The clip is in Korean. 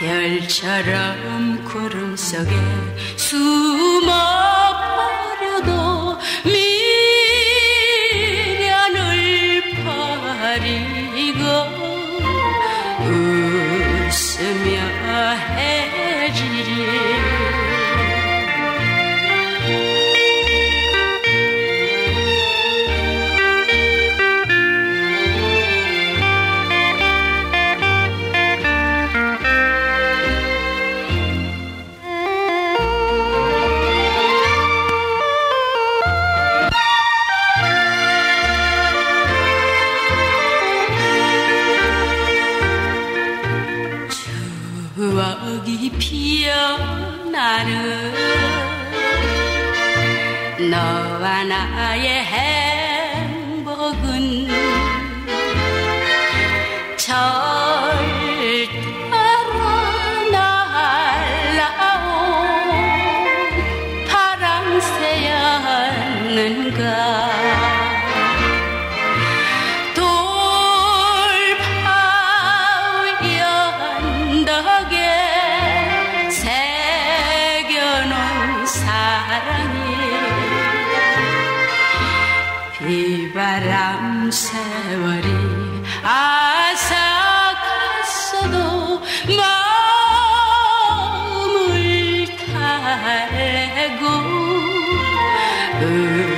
별처럼 구름 속에 숨어버려도 미련을 버리고 웃으며 해지리. 추억이 피어나는 너와 나의 행복은 절따라 날아온 파랑새였는가. 비바람 세월이 아삭했어도 마음을 달래고